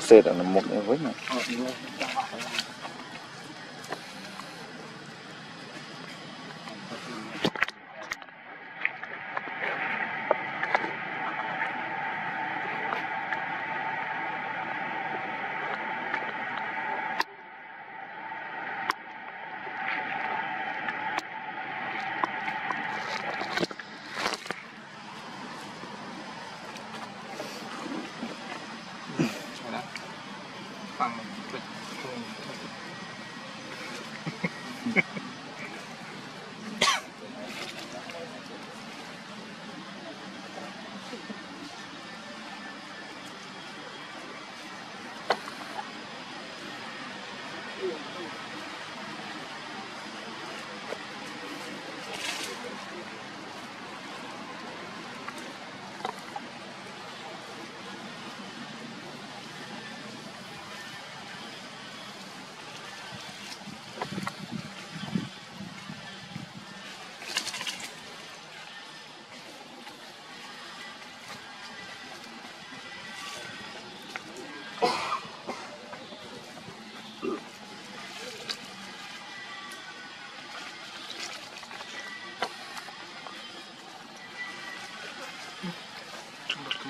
Xe là một cái vết này.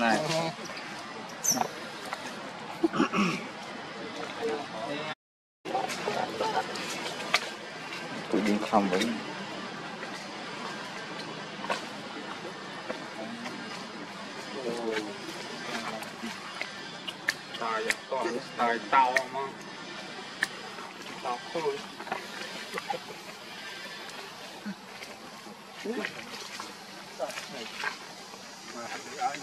này tụi đi không với đời tàu mà tàu thôi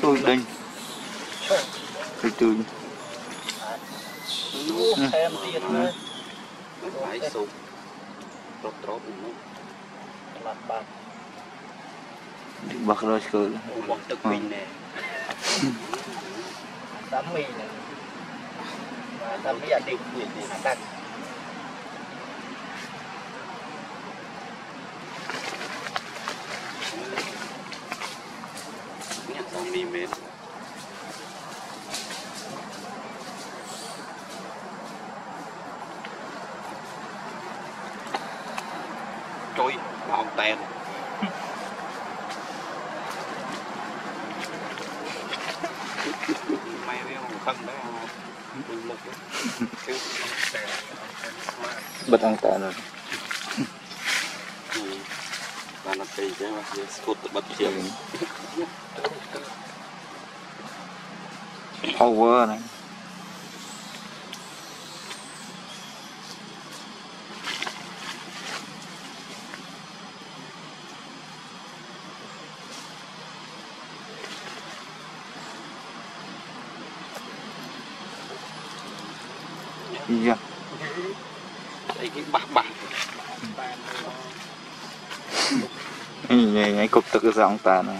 tôi đây từ từ xem tiền thôi phải sụp trộn trộn làm bạc bạc rồi cứ bạc tự mình nè tám mươi nè tám mươi định gì đặt nhận xong đi mệt trôi hòn tèn mày với hòn phân đấy hòn mục đấy bật hòn tèn rồi và nó tì chứ mà cột bật chiều power này dạ đây cái bạc này cục tự ra ông ta này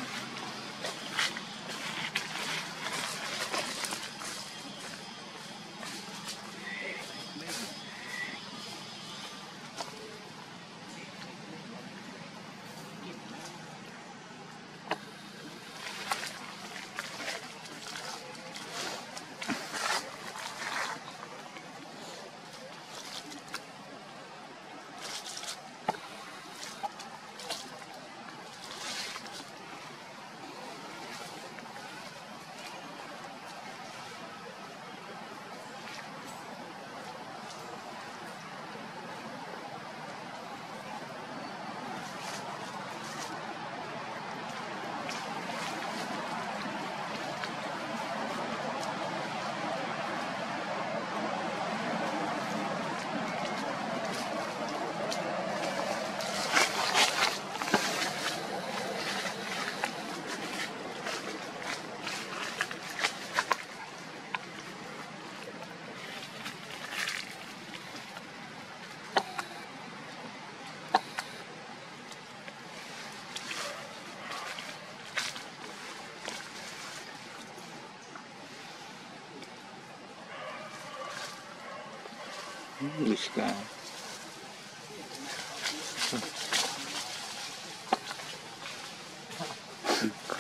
which guy?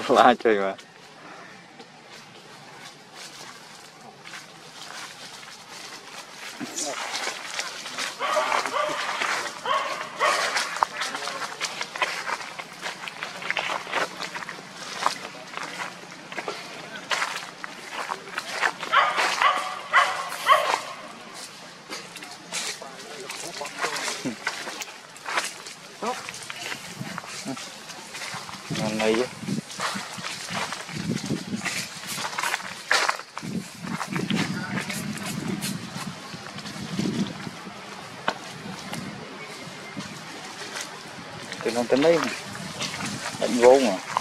Lá chơi mà. Cái con tên đấy, đánh gỗ mà.